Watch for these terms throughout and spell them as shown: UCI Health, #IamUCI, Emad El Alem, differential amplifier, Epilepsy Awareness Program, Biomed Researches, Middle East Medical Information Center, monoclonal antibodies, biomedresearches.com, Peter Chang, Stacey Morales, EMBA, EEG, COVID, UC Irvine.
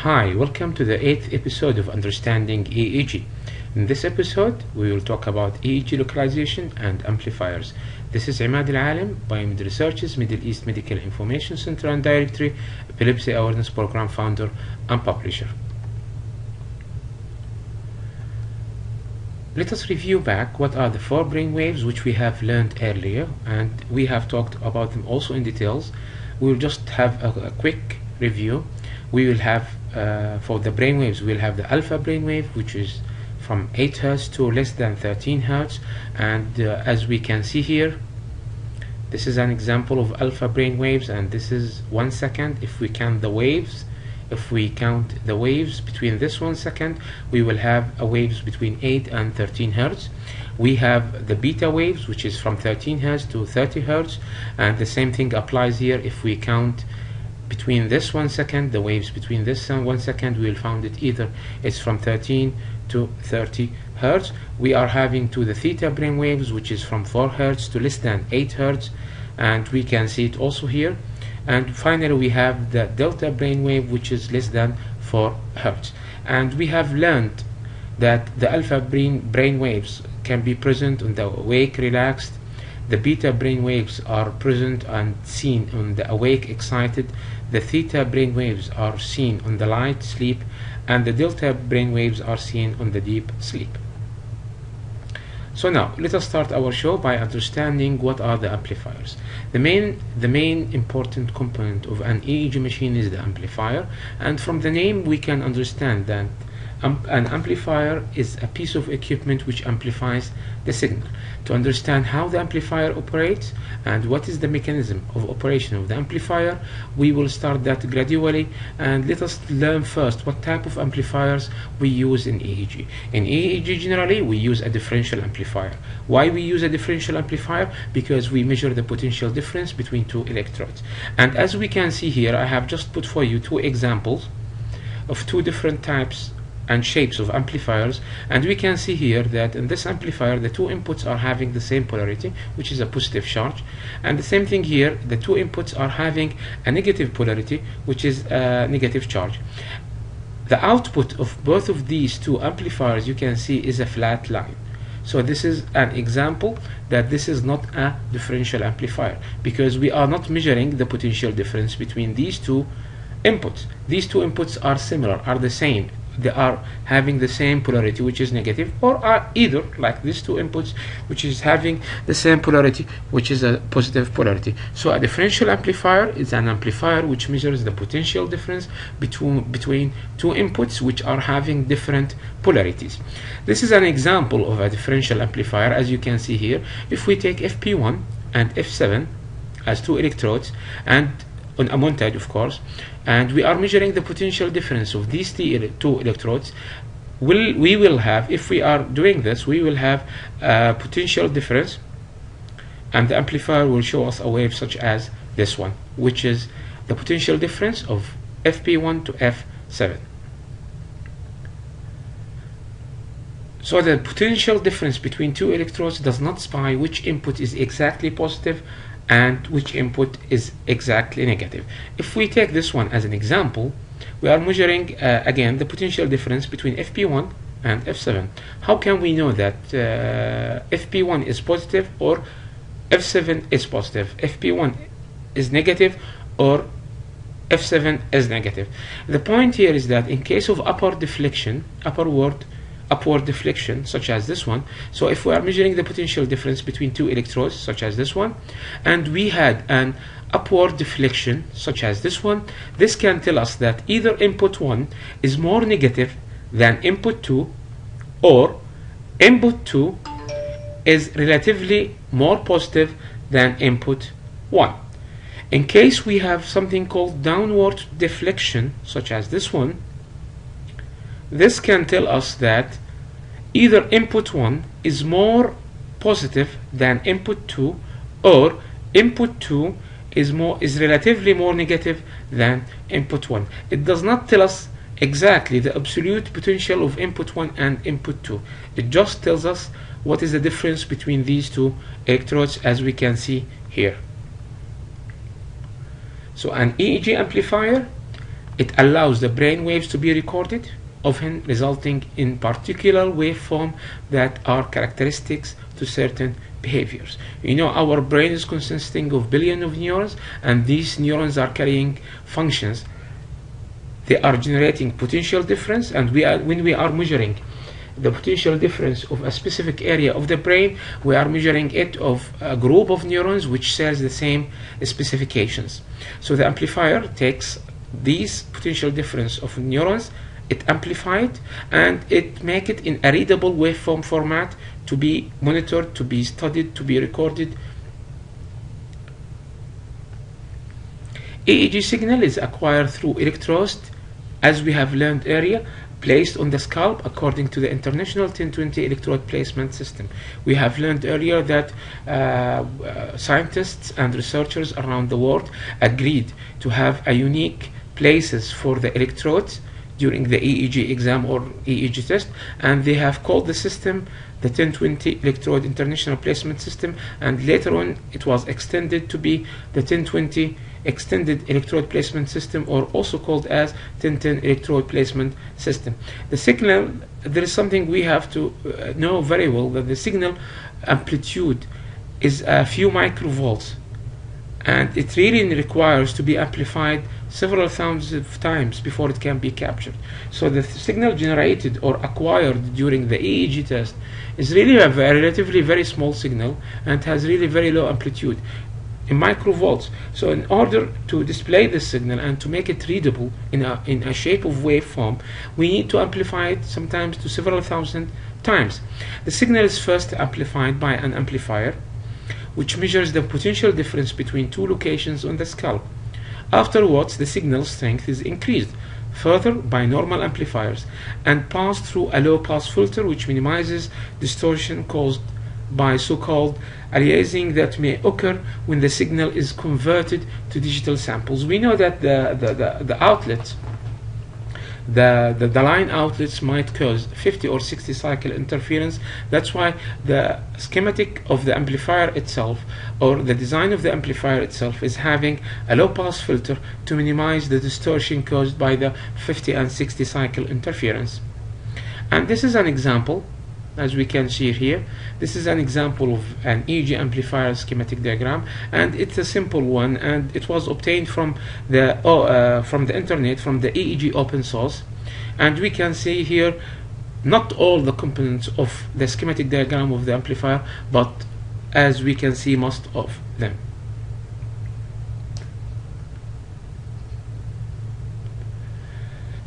Hi, welcome to the 8th episode of Understanding EEG. In this episode, we will talk about EEG localization and amplifiers. This is Emad El Alem, Biomed Researches, Middle East Medical Information Center and Directory, Epilepsy Awareness Program founder and publisher. Let us review back what are the four brain waves which we have learned earlier, and we have talked about them also in details. We will just have a quick review. We will have for the brain waves, we will have the alpha brainwave, which is from 8 Hz to less than 13 Hz, and as we can see here, this is an example of alpha brainwaves, and this is 1 second. If we count the waves between this 1 second, we will have waves between 8 and 13 Hz. We have the beta waves, which is from 13 Hz to 30 Hz, and the same thing applies here. If we count between this 1 second, the waves between this and 1 second, we will find it either it's from 13 to 30 Hz. We are having to the theta brain waves, which is from 4 Hz to less than 8 Hz, and we can see it also here. And finally, we have the delta brain wave, which is less than 4 Hz. And we have learned that the alpha brain waves can be present on the awake, relaxed. The beta brain waves are present and seen on the awake, excited. The theta brain waves are seen on the light sleep, and the delta brain waves are seen on the deep sleep. So now let us start our show by understanding what are the amplifiers. The main important component of an EEG machine is the amplifier, and from the name we can understand that an amplifier is a piece of equipment which amplifies the signal. To understand how the amplifier operates and what is the mechanism of operation of the amplifier, we will start that gradually, and let us learn first what type of amplifiers we use in EEG. In EEG generally we use a differential amplifier. Why we use a differential amplifier? Because we measure the potential difference between two electrodes. And as we can see here, I have just put for you two examples of two different types and shapes of amplifiers, and we can see here that in this amplifier the two inputs are having the same polarity, which is a positive charge, and the same thing here, the two inputs are having a negative polarity, which is a negative charge. The output of both of these two amplifiers, you can see, is a flat line. So this is an example that this is not a differential amplifier, because we are not measuring the potential difference between these two inputs. These two inputs are similar, are the same. They are having the same polarity, which is negative, or are either like these two inputs, which is having the same polarity, which is a positive polarity. So a differential amplifier is an amplifier which measures the potential difference between two inputs which are having different polarities. This is an example of a differential amplifier, as you can see here. If we take FP1 and F7 as two electrodes, and on a montage, of course, and we are measuring the potential difference of these two electrodes, we will have, if we are doing this, we will have a potential difference, and the amplifier will show us a wave such as this one, which is the potential difference of FP1 to F7. So the potential difference between two electrodes does not specify which input is exactly positive and which input is exactly negative. If we take this one as an example, we are measuring again the potential difference between FP1 and F7. How can we know that FP1 is positive or F7 is positive, FP1 is negative or F7 is negative? The point here is that in case of upward deflection such as this one, so if we are measuring the potential difference between two electrodes such as this one, and we had an upward deflection such as this one, this can tell us that either input 1 is more negative than input 2, or input 2 is relatively more positive than input 1. In case we have something called downward deflection such as this one, this can tell us that either input 1 is more positive than input 2, or input 2 is relatively more negative than input 1. It does not tell us exactly the absolute potential of input 1 and input 2. It just tells us what is the difference between these two electrodes, as we can see here. So an EEG amplifier It allows the brain waves to be recorded, often resulting in particular waveform that are characteristics to certain behaviors. You know, our brain is consisting of billions of neurons, and these neurons are carrying functions. They are generating potential difference, and when we are measuring the potential difference of a specific area of the brain, we are measuring it of a group of neurons which shares the same specifications. So the amplifier takes these potential difference of neurons, it amplified, and it make it in a readable waveform format to be monitored, to be studied, to be recorded. EEG signal is acquired through electrodes, as we have learned earlier, placed on the scalp according to the International 1020 Electrode Placement System. We have learned earlier that scientists and researchers around the world agreed to have a unique places for the electrodes during the EEG exam or EEG test, and they have called the system the 1020 Electrode International Placement System, and later on it was extended to be the 1020 Extended Electrode Placement System, or also called as 1010 Electrode Placement System. The signal, there is something we have to know very well, that the signal amplitude is a few microvolts, and it really requires to be amplified several thousands of times before it can be captured. So the signal generated or acquired during the EEG test is really a relatively very small signal, and has really very low amplitude in microvolts. So in order to display the signal and to make it readable in a shape of waveform, we need to amplify it sometimes to several thousand times. The signal is first amplified by an amplifier, which measures the potential difference between two locations on the scalp. Afterwards, the signal strength is increased further by normal amplifiers and passed through a low-pass filter, which minimizes distortion caused by so-called aliasing that may occur when the signal is converted to digital samples. We know that the line outlets might cause 50 or 60 cycle interference. That's why the schematic of the amplifier itself, or the design of the amplifier itself, is having a low-pass filter to minimize the distortion caused by the 50 and 60 cycle interference. And this is an example, as we can see here. This is an example of an EEG amplifier schematic diagram, and it's a simple one, and it was obtained from the internet, from the EEG open source. And we can see here not all the components of the schematic diagram of the amplifier, but as we can see, most of them.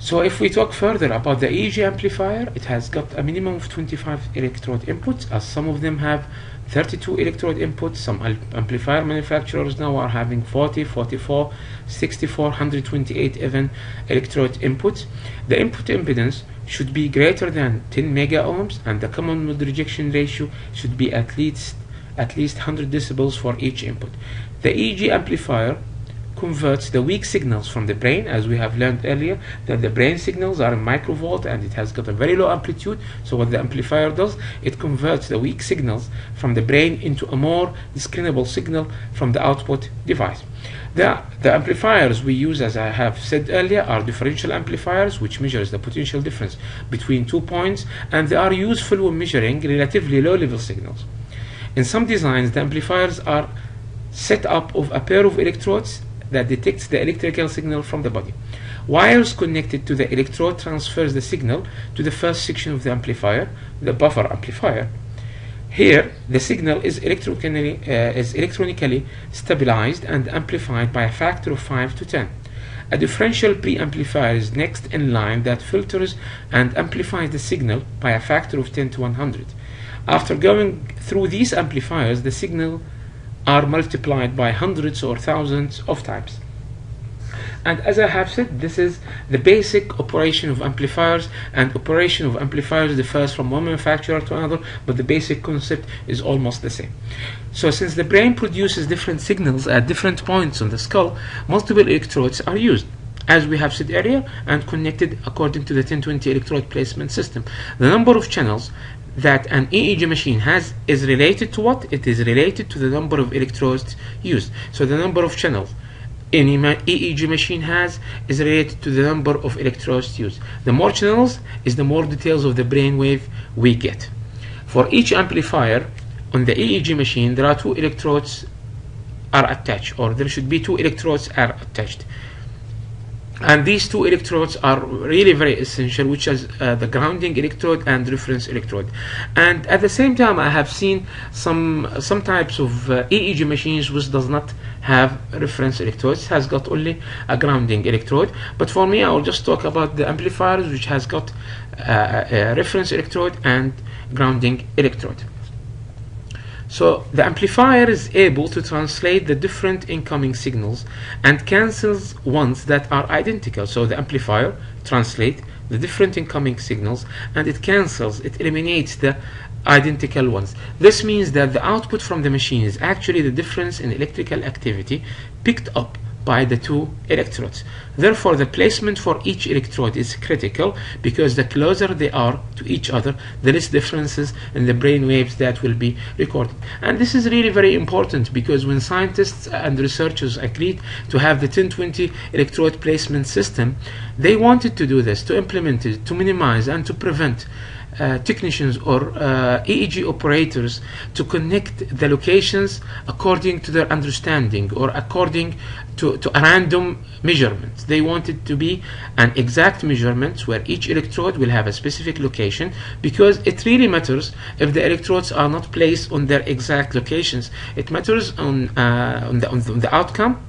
So if we talk further about the EEG amplifier, it has got a minimum of 25 electrode inputs, as some of them have 32 electrode inputs. Some amplifier manufacturers now are having 40, 44, 64, 128 even electrode inputs. The input impedance should be greater than 10 mega ohms, and the common mode rejection ratio should be at least 100 decibels for each input. The EEG amplifier converts the weak signals from the brain, as we have learned earlier that the brain signals are in microvolt and it has got a very low amplitude. So what the amplifier does, it converts the weak signals from the brain into a more discernible signal from the output device. The amplifiers we use, as I have said earlier, are differential amplifiers, which measures the potential difference between two points, and they are useful when measuring relatively low level signals. In some designs, the amplifiers are set up of a pair of electrodes that detects the electrical signal from the body. Wires connected to the electrode transfers the signal to the first section of the amplifier, the buffer amplifier. Here, the signal is electronically stabilized and amplified by a factor of 5 to 10. A differential pre-amplifier is next in line that filters and amplifies the signal by a factor of 10 to 100. After going through these amplifiers, the signal are multiplied by hundreds or thousands of times. And as I have said, this is the basic operation of amplifiers, and operation of amplifiers differs from one manufacturer to another, but the basic concept is almost the same. So since the brain produces different signals at different points on the skull, multiple electrodes are used, as we have said earlier, and connected according to the 1020 electrode placement system. The number of channels that an EEG machine has is related to what? It is related to the number of electrodes used. So the number of channels any EEG machine has is related to the number of electrodes used. The more channels is the more details of the brainwave we get. For each amplifier on the EEG machine, there are two electrodes are attached, or there should be two electrodes are attached. And these two electrodes are really very essential, which is the grounding electrode and reference electrode. And at the same time, I have seen some types of EEG machines which does not have reference electrodes, has got only a grounding electrode. But for me, I will just talk about the amplifiers which has got a reference electrode and grounding electrode. So the amplifier is able to translate the different incoming signals and cancels ones that are identical. So the amplifier translates the different incoming signals and it cancels, it eliminates the identical ones. This means that the output from the machine is actually the difference in electrical activity picked up by the two electrodes. Therefore, the placement for each electrode is critical, because the closer they are to each other, the less differences in the brain waves that will be recorded. And this is really very important, because when scientists and researchers agreed to have the 1020 electrode placement system, they wanted to do this, to implement it, to minimize and to prevent technicians or EEG operators to connect the locations according to their understanding or according to a random measurement. They want it to be an exact measurement where each electrode will have a specific location, because it really matters if the electrodes are not placed on their exact locations. It matters on the outcome.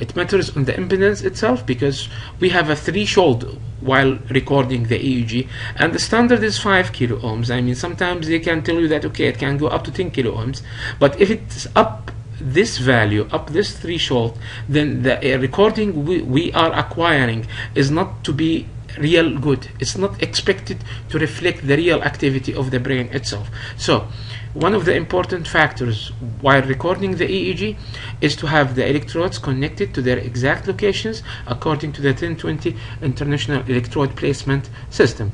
It matters on the impedance itself, because we have a threshold while recording the EEG, and the standard is 5 kilo ohms. I mean, sometimes they can tell you that okay, it can go up to 10 kilo ohms, but if it's up this value, up this threshold, then the recording we are acquiring is not to be real good. It's not expected to reflect the real activity of the brain itself. So one of the important factors while recording the EEG is to have the electrodes connected to their exact locations according to the 1020 International Electrode Placement System.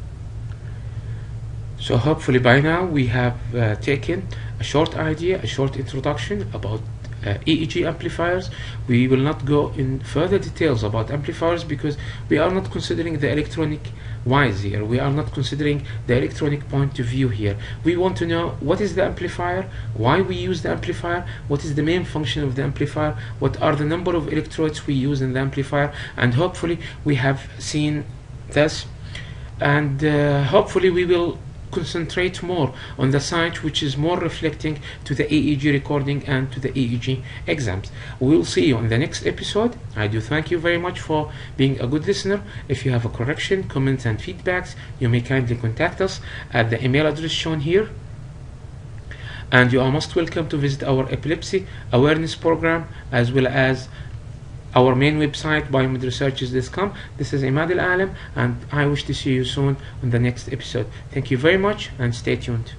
So hopefully by now we have taken a short idea, a short introduction about EEG amplifiers. We will not go in further details about amplifiers, because we are not considering the electronic wise here. We are not considering the electronic point of view here. We want to know what is the amplifier, why we use the amplifier, what is the main function of the amplifier, what are the number of electrodes we use in the amplifier, and hopefully we have seen this, and hopefully we will concentrate more on the site which is more reflecting to the EEG recording and to the EEG exams. We'll see you on the next episode. I do thank you very much for being a good listener. If you have a correction, comments and feedbacks, you may kindly contact us at the email address shown here. And you are most welcome to visit our Epilepsy Awareness Program, as well as our main website, biomedresearches.com. This is Emad El Alem, and I wish to see you soon on the next episode. Thank you very much, and stay tuned.